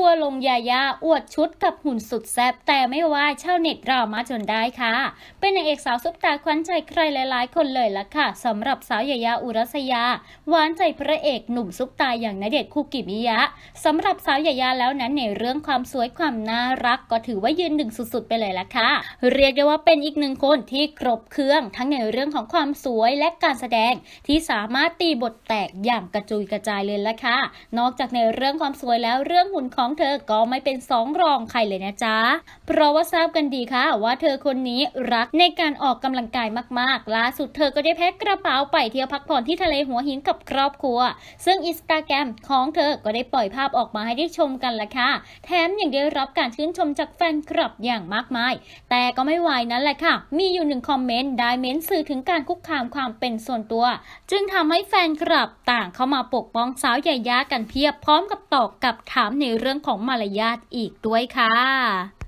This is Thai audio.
ทั่วลงยาย่าอวดชุดกับหุ่นสุดแซ่บแต่ไม่ว่าชาวเน็ตดราม่าจนได้ค่ะเป็นนางเอกสาวซุปตาขวัญใจใครหลายๆคนเลยล่ะค่ะสำหรับสาวยายาอุรัสยาหวานใจพระเอกหนุ่มซุปตาอย่างณเดชน์คุกิมิยะสำหรับสาวยายาแล้วนั้นในเรื่องความสวยความน่ารักก็ถือว่ายืนหนึ่งสุดๆไปเลยล่ะค่ะเรียกได้ว่าเป็นอีกหนึ่งคนที่ครบเครื่องทั้งในเรื่องของความสวยและการแสดงที่สามารถตีบทแตกอย่างกระจุยกระจายเลยล่ะค่ะนอกจากในเรื่องความสวยแล้วเรื่องหุ่นของเธอก็ไม่เป็นสองรองใครเลยนะจ๊ะเพราะว่าทราบกันดีค่ะว่าเธอคนนี้รักในการออกกำลังกายมากๆล่าสุดเธอก็ได้แพ็คกระเป๋าไปเที่ยวพักผ่อนที่ทะเลหัวหินกับครอบครัวซึ่งอินสตาแกรมของเธอก็ได้ปล่อยภาพออกมาให้ได้ชมกันละค่ะแถมยังได้รับการชื่นชมจากแฟนคลับอย่างมากมายแต่ก็ไม่ไหวนั้นแหละค่ะมีอยู่หนึ่งคอมเมนต์ได้เม้นสื่อถึงการคุกคามความเป็นส่วนตัวจึงทำให้แฟนคลับต่างเข้ามาปกป้องสาวยายากันเพียบพร้อมกับตอบกลับถามในเรื่องของมารยาทอีกด้วยค่ะ